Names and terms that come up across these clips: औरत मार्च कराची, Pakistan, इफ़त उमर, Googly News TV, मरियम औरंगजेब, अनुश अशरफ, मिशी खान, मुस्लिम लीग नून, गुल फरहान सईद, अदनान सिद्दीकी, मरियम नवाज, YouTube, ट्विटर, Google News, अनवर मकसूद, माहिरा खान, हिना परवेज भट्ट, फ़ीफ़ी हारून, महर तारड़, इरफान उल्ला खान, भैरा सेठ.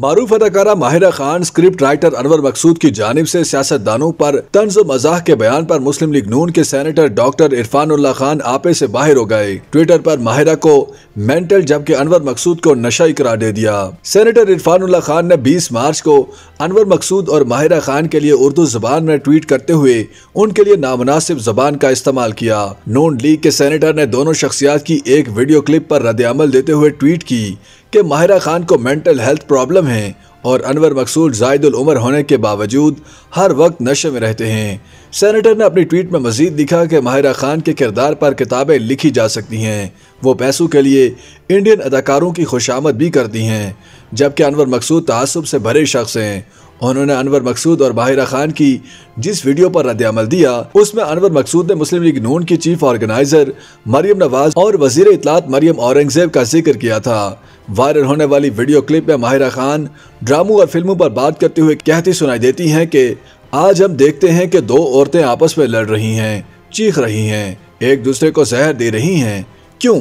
मारूफ अदाकारा माहिरा खान script writer अनवर मकसूद की जानिब से सियासतदानों पर तंज मजाक के बयान पर मुस्लिम लीग नून के सेनेटर डॉक्टर इरफान उल्ला खान आपे से बाहर हो गए। ट्विटर पर माहिरा को मेंटल जबकि अनवर मकसूद को नशा करार दे दिया। सेनेटर इरफान उल्ला खान ने 20 मार्च को अनवर मकसूद और माहिरा खान के लिए उर्दू जुबान में ट्वीट करते हुए उनके लिए नामनासिब जुबान का इस्तेमाल किया। नून लीग के सेनेटर ने दोनों शख्सियात की एक वीडियो क्लिप पर रद्देअमल देते हुए ट्वीट की कि माहिरा खान को मेंटल हेल्थ प्रॉब्लम है और अनवर मकसूद जायदुल उमर होने के बावजूद हर वक्त नशे में रहते हैं। सेनेटर ने अपनी ट्वीट में मजीद लिखा कि माहिरा खान के किरदार पर किताबें लिखी जा सकती हैं, वो पैसों के लिए इंडियन अदाकारों की खुशामद भी करती हैं, जबकि अनवर मकसूद तआस्सुब से भरे शख्स हैं। उन्होंने अनवर मकसूद और माहिरा खान की जिस वीडियो पर रद्दअमल दिया उसमें अनवर मकसूद ने मुस्लिम लीग नून की चीफ ऑर्गेनाइजर मरियम नवाज और वजीर इतलात मरियम औरंगजेब का जिक्र किया था। वायरल होने वाली वीडियो क्लिप में माहिरा खान ड्रामों और फिल्मों पर बात करते हुए कहती सुनाई देती हैं कि आज हम देखते हैं कि दो औरतें आपस में लड़ रही हैं, चीख रही हैं, एक दूसरे को जहर दे रही हैं, क्यों?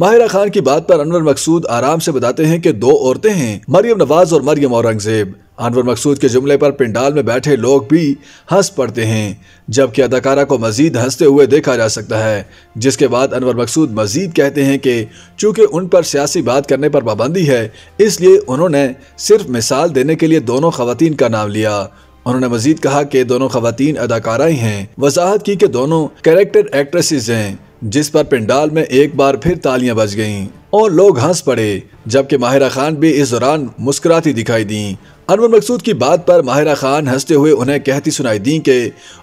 माहिरा खान की बात पर अनवर मकसूद आराम से बताते हैं कि दो औरतें हैं, मरियम नवाज और मरियम औरंगजेब। अनवर मकसूद के जुमले पर पिंडाल में बैठे लोग भी हंस पड़ते हैं, जबकि अदाकारा को मजीद हंसते हुए देखा जा सकता है, जिसके बाद अनवर मकसूद मजीद कहते हैं कि चूंकि उन पर सियासी बात करने पर पाबंदी है, इसलिए उन्होंने सिर्फ मिसाल देने के लिए दोनों खवातीन का नाम लिया। उन्होंने मजीद कहा कि दोनों खवातीन अदाकाराएं हैं, वजाहत की कि दोनों कैरेक्टर एक्ट्रेसेस हैं, जिस पर पिंडाल में एक बार फिर तालियां बज गईं और लोग हंस पड़े, जबकि माहिरा खान भी इस दौरान मुस्कुराती दिखाई दीं। अनवर मकसूद की बात पर माहिरा खान हंसते हुए उन्हें कहती सुनाई दीं कि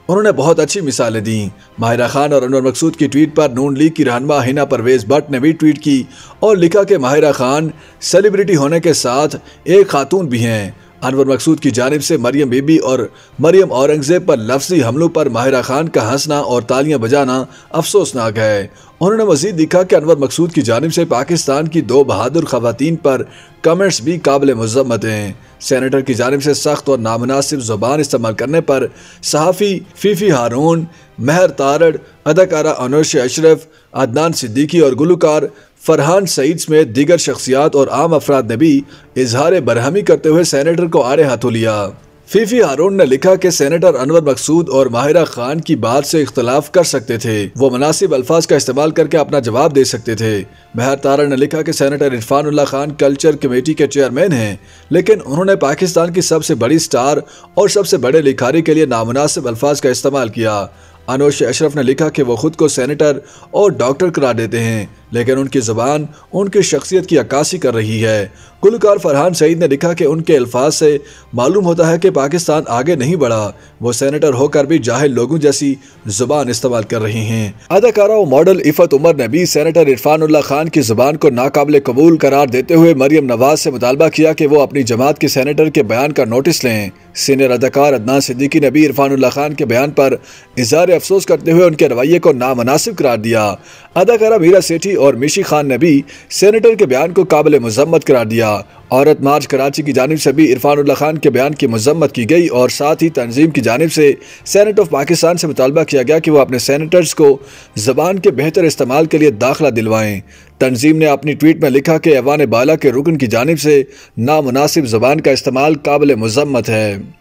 उन्होंने बहुत अच्छी मिसालें दीं। माहिरा खान और अनवर मकसूद की ट्वीट पर नून लीग की रहनुमा हिना परवेज भट्ट ने भी ट्वीट की और लिखा कि माहिरा खान सेलिब्रिटी होने के साथ एक खातून भी हैं। अनवर मकसूद की जानिब से मरियम बीबी और मरियम औरंगजेब पर लफ्जी हमलों पर माहिरा खान का हंसना और तालियां बजाना अफसोसनाक है। उन्होंने मजीद लिखा कि अनवर मकसूद की जानिब से पाकिस्तान की दो बहादुर खवातीन पर कमेंट्स भी काबिल मज़म्मत हैं। सेनेटर की जानिब से सख्त और नामनासिब ज़ुबान इस्तेमाल करने पर सहाफ़ी फ़ीफ़ी हारून, महर तारड़, अदाकारा अनुश अशरफ, अदनान सिद्दीकी और गुलकार फरहान सईद समेत दीगर शख्सियात और आम अफराद ने भी इजहार बरहमी करते हुए सेनेटर को आड़े हाथों लिया। फ़ीफ़ी हारून ने लिखा कि सेनेटर अनवर मकसूद और माहिरा खान की बात से इख्तलाफ कर सकते थे, वो मुनासिब अल्फाज का इस्तेमाल करके अपना जवाब दे सकते थे। महर तारा ने लिखा कि senator इरफान उल्ला खान culture committee के चेयरमैन हैं, लेकिन उन्होंने पाकिस्तान की सबसे बड़ी स्टार और सबसे बड़े लिखारी के लिए नामुनासिब अल्फाज का इस्तेमाल किया। अनुश अशरफ ने लिखा कि वो खुद को सेनेटर और डॉक्टर करार देते हैं, लेकिन उनकी ज़ुबान उनकी शख्सियत की अक्कासी कर रही है। गुलकार फरहान सईद ने लिखा कि उनके अल्फाज से मालूम होता है कि पाकिस्तान आगे नहीं बढ़ा, वो सेनेटर होकर भी जाहिल लोगों जैसी ज़ुबान इस्तेमाल कर रहे हैं। अदाकारा और मॉडल इफ़त उमर ने भी सेनेटर इरफान उल्ला खान की ज़ुबान को नाकाबिल कबूल करार देते हुए मरियम नवाज से मुतालबा किया कि वो अपनी जमात के सेनेटर के बयान का नोटिस लें। सीनियर अदाकार अदनान सिद्दीकी ने भी इरफान उल्ला खान के बयान पर इज़हार अफसोस करते हुए उनके रवैये को नामनासिब करार दिया। अदाकारा भैरा सेठ और मिशी खान ने भी सेनेटर के बयान को काबिल मजम्मत करार दिया। औरत मार्च कराची की जानिब से भी इरफान उल्ला खान के बयान की मजम्मत की गई और साथ ही तंजीम की जानिब से सेनेट ऑफ पाकिस्तान से मुतालबा किया गया कि वह अपने सेनेटर्स को जबान के बेहतर इस्तेमाल के लिए दाखिला दिलवाएं। तंजीम ने अपनी ट्वीट में लिखा कि ऐवान बाला के रुकन की जानिब से नामुनासिब जबान का इस्तेमाल काबिल मजम्मत है।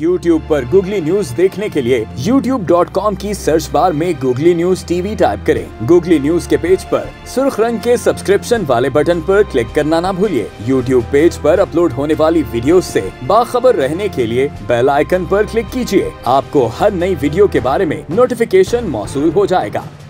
YouTube पर Google News देखने के लिए YouTube.com की सर्च बार में Google News TV टाइप करें। Google News के पेज पर सुर्ख रंग के सब्सक्रिप्शन वाले बटन पर क्लिक करना ना भूलिए। YouTube पेज पर अपलोड होने वाली वीडियो से बाखबर रहने के लिए बेल आइकन पर क्लिक कीजिए। आपको हर नई वीडियो के बारे में नोटिफिकेशन मौसूल हो जाएगा।